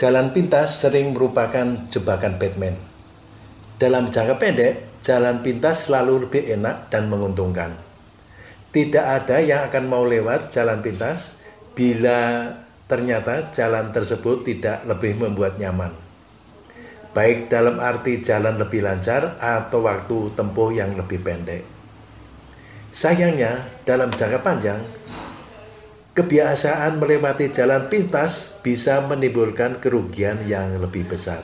Jalan pintas sering merupakan jebakan Batman. Dalam jangka pendek, jalan pintas selalu lebih enak dan menguntungkan. Tidak ada yang akan mau lewat jalan pintas bila ternyata jalan tersebut tidak lebih membuat nyaman. Baik dalam arti jalan lebih lancar atau waktu tempuh yang lebih pendek. Sayangnya, dalam jangka panjang, kebiasaan melewati jalan pintas bisa menimbulkan kerugian yang lebih besar.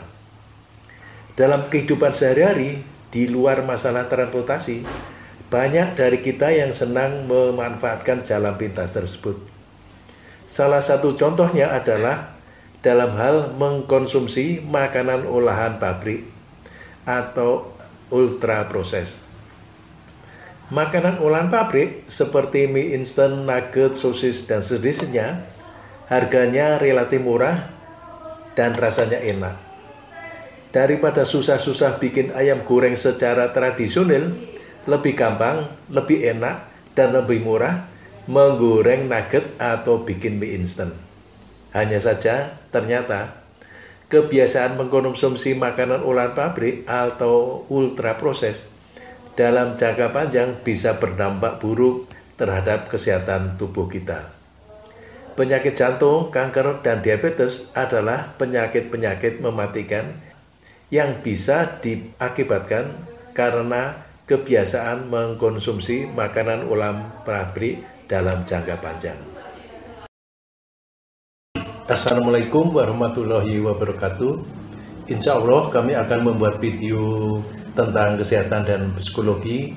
Dalam kehidupan sehari-hari, di luar masalah transportasi, banyak dari kita yang senang memanfaatkan jalan pintas tersebut. Salah satu contohnya adalah dalam hal mengkonsumsi makanan olahan pabrik atau ultra proses. Makanan olahan pabrik seperti mie instan, nugget, sosis, dan sejenisnya harganya relatif murah dan rasanya enak. Daripada susah-susah bikin ayam goreng secara tradisional, lebih gampang, lebih enak, dan lebih murah menggoreng nugget atau bikin mie instan. Hanya saja ternyata kebiasaan mengkonsumsi makanan olahan pabrik atau ultra proses dalam jangka panjang bisa berdampak buruk terhadap kesehatan tubuh kita. Penyakit jantung, kanker, dan diabetes adalah penyakit-penyakit mematikan yang bisa diakibatkan karena kebiasaan mengkonsumsi makanan olahan pabrik dalam jangka panjang. Assalamualaikum warahmatullahi wabarakatuh. Insya Allah kami akan membuat video tentang kesehatan dan psikologi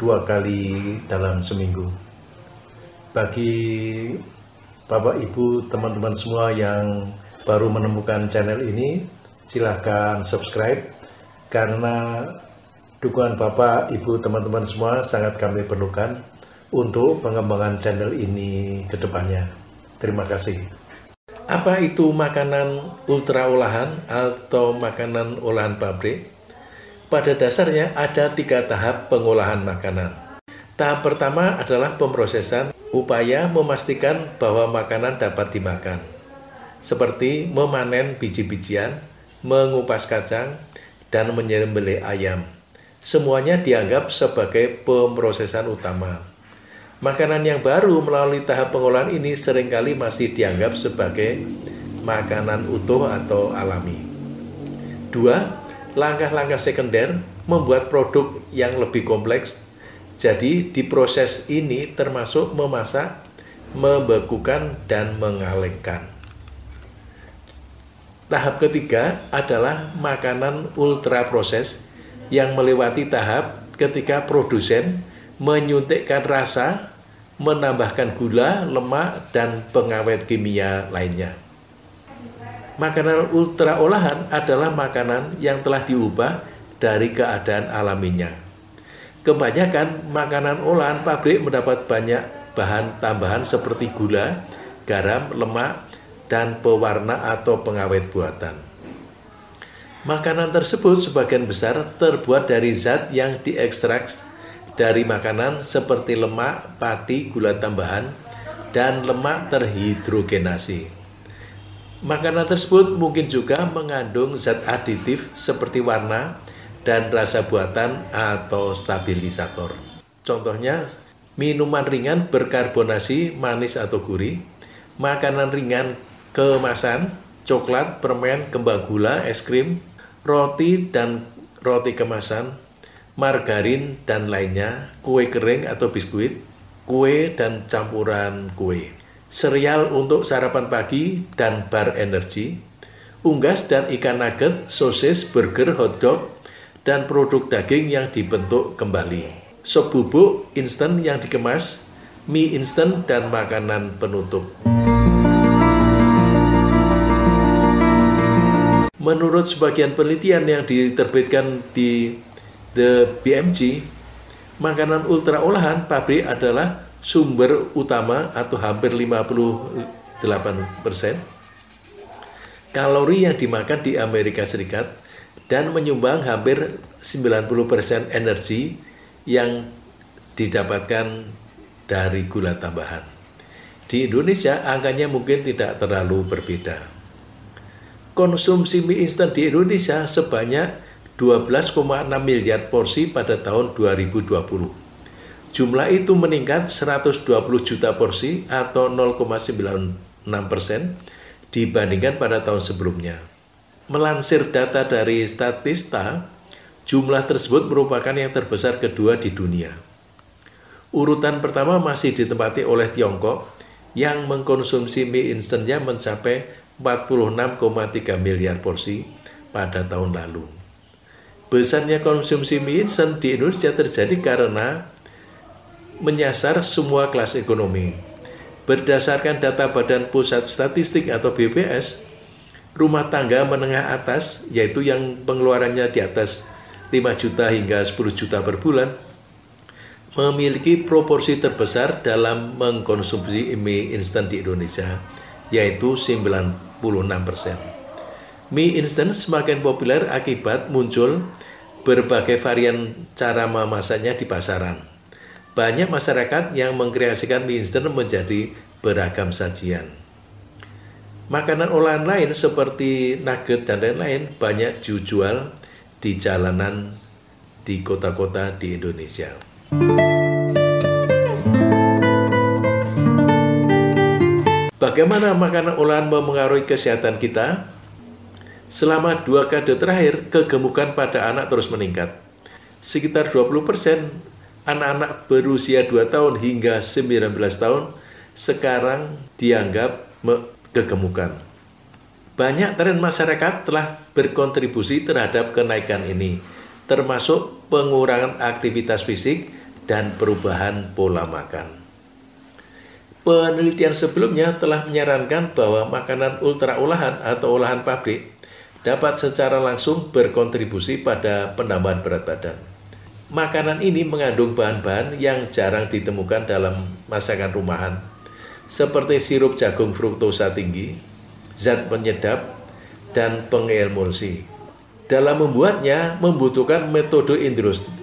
2 kali dalam seminggu. Bagi Bapak, Ibu, teman-teman semua yang baru menemukan channel ini, silahkan subscribe karena dukungan Bapak, Ibu, teman-teman semua sangat kami perlukan untuk pengembangan channel ini ke depannya. Terima kasih. Apa itu makanan ultra olahan atau makanan olahan pabrik? Pada dasarnya ada 3 tahap pengolahan makanan. Tahap pertama adalah pemrosesan, upaya memastikan bahwa makanan dapat dimakan. Seperti memanen biji-bijian, mengupas kacang, dan menyembelih ayam. Semuanya dianggap sebagai pemrosesan utama. Makanan yang baru melalui tahap pengolahan ini seringkali masih dianggap sebagai makanan utuh atau alami. 2. Langkah-langkah sekunder membuat produk yang lebih kompleks. Jadi diproses ini termasuk memasak, membekukan, dan mengalengkan. Tahap ketiga adalah makanan ultra proses yang melewati tahap ketika produsen menyuntikkan rasa, menambahkan gula, lemak, dan pengawet kimia lainnya. Makanan ultra olahan adalah makanan yang telah diubah dari keadaan alaminya. Kebanyakan makanan olahan pabrik mendapat banyak bahan tambahan seperti gula, garam, lemak, dan pewarna atau pengawet buatan. Makanan tersebut sebagian besar terbuat dari zat yang diekstrak dari makanan seperti lemak, pati, gula tambahan, dan lemak terhidrogenasi. Makanan tersebut mungkin juga mengandung zat aditif seperti warna dan rasa buatan atau stabilisator. Contohnya, minuman ringan berkarbonasi manis atau gurih, makanan ringan kemasan, coklat, permen, kembang gula, es krim, roti dan roti kemasan, margarin dan lainnya, kue kering atau biskuit, kue dan campuran kue. Sereal untuk sarapan pagi dan bar energi, unggas dan ikan nugget, sosis, burger, hotdog, dan produk daging yang dibentuk kembali, sop bubuk instan yang dikemas, mie instan, dan makanan penutup. Menurut sebagian penelitian yang diterbitkan di The BMJ, makanan ultra olahan pabrik adalah sumber utama atau hampir 58%. Kalori yang dimakan di Amerika Serikat dan menyumbang hampir 90% energi yang didapatkan dari gula tambahan. Di Indonesia angkanya mungkin tidak terlalu berbeda. konsumsi mie instan di Indonesia sebanyak 12,6 miliar porsi pada tahun 2020. Jumlah itu meningkat 120 juta porsi atau 0,96% dibandingkan pada tahun sebelumnya. Melansir data dari Statista, jumlah tersebut merupakan yang terbesar kedua di dunia. Urutan pertama masih ditempati oleh Tiongkok yang mengkonsumsi mie instannya mencapai 46,3 miliar porsi pada tahun lalu. Besarnya konsumsi mie instan di Indonesia terjadi karena menyasar semua kelas ekonomi. Berdasarkan data Badan Pusat Statistik atau BPS, rumah tangga menengah atas, yaitu yang pengeluarannya di atas 5 juta hingga 10 juta per bulan, memiliki proporsi terbesar dalam mengkonsumsi mie instan di Indonesia, yaitu 96%. Mie instan semakin populer akibat muncul berbagai varian cara memasaknya di pasaran. Banyak masyarakat yang mengkreasikan mie instan menjadi beragam sajian. Makanan olahan lain seperti nugget dan lain-lain banyak dijual di jalanan di kota-kota di Indonesia. Bagaimana makanan olahan memengaruhi kesehatan kita? Selama 2 dekade terakhir, kegemukan pada anak terus meningkat. Sekitar 20% anak-anak berusia 2 tahun hingga 19 tahun sekarang dianggap kegemukan. Banyak tren masyarakat telah berkontribusi terhadap kenaikan ini, termasuk pengurangan aktivitas fisik dan perubahan pola makan. Penelitian sebelumnya telah menyarankan bahwa makanan ultra olahan atau olahan pabrik dapat secara langsung berkontribusi pada penambahan berat badan. Makanan ini mengandung bahan-bahan yang jarang ditemukan dalam masakan rumahan, seperti sirup jagung fruktosa tinggi, zat penyedap, dan pengemulsi. Dalam membuatnya membutuhkan metode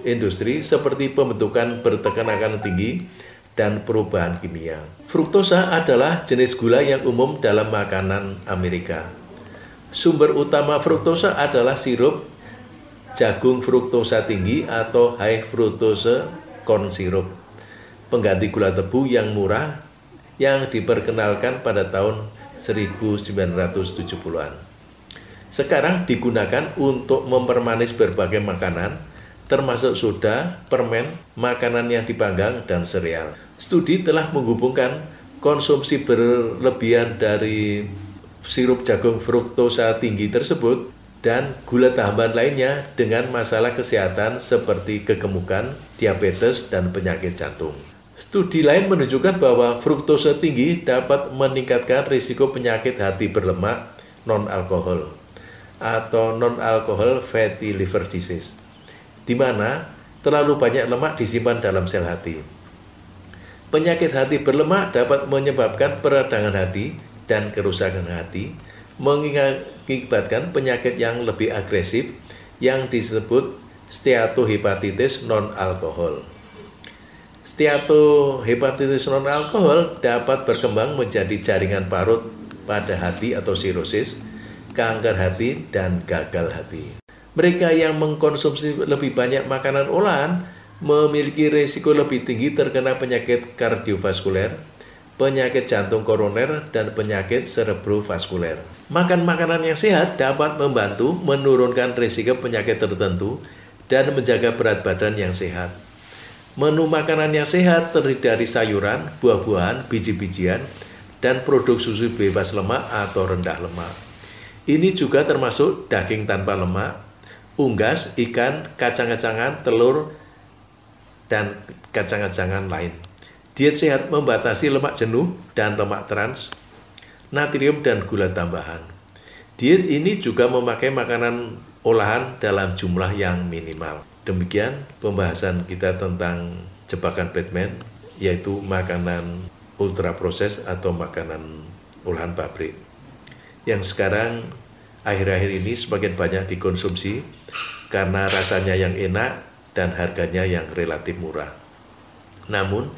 industri seperti pembentukan bertekanan tinggi dan perubahan kimia. Fruktosa adalah jenis gula yang umum dalam makanan Amerika. Sumber utama fruktosa adalah sirup jagung fruktosa tinggi atau high fructose corn syrup, pengganti gula tebu yang murah yang diperkenalkan pada tahun 1970-an. Sekarang digunakan untuk mempermanis berbagai makanan, termasuk soda, permen, makanan yang dipanggang, dan sereal. Studi telah menghubungkan konsumsi berlebihan dari sirup jagung fruktosa tinggi tersebut dan gula tambahan lainnya dengan masalah kesehatan seperti kegemukan, diabetes, dan penyakit jantung. Studi lain menunjukkan bahwa fruktosa tinggi dapat meningkatkan risiko penyakit hati berlemak non-alkohol atau non-alkohol fatty liver disease, di mana terlalu banyak lemak disimpan dalam sel hati. Penyakit hati berlemak dapat menyebabkan peradangan hati dan kerusakan hati, mengakibatkan penyakit yang lebih agresif yang disebut steatohepatitis non-alkohol. Steatohepatitis non-alkohol dapat berkembang menjadi jaringan parut pada hati atau sirosis, kanker hati, dan gagal hati. Mereka yang mengkonsumsi lebih banyak makanan olahan memiliki risiko lebih tinggi terkena penyakit kardiovaskuler, penyakit jantung koroner, dan penyakit serebrovaskuler. Makan makanan yang sehat dapat membantu menurunkan risiko penyakit tertentu dan menjaga berat badan yang sehat. Menu makanan yang sehat terdiri dari sayuran, buah-buahan, biji-bijian, dan produk susu bebas lemak atau rendah lemak. Ini juga termasuk daging tanpa lemak, unggas, ikan, kacang-kacangan, telur, dan kacang-kacangan lain. Diet sehat membatasi lemak jenuh dan lemak trans, natrium, dan gula tambahan. Diet ini juga memakai makanan olahan dalam jumlah yang minimal. Demikian pembahasan kita tentang jebakan Batman, yaitu makanan ultra proses atau makanan olahan pabrik, yang sekarang akhir-akhir ini semakin banyak dikonsumsi karena rasanya yang enak dan harganya yang relatif murah. Namun,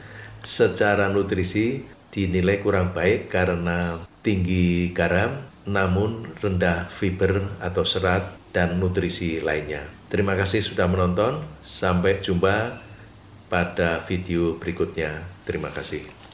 secara nutrisi dinilai kurang baik karena tinggi garam, namun rendah fiber atau serat dan nutrisi lainnya. Terima kasih sudah menonton, sampai jumpa pada video berikutnya. Terima kasih.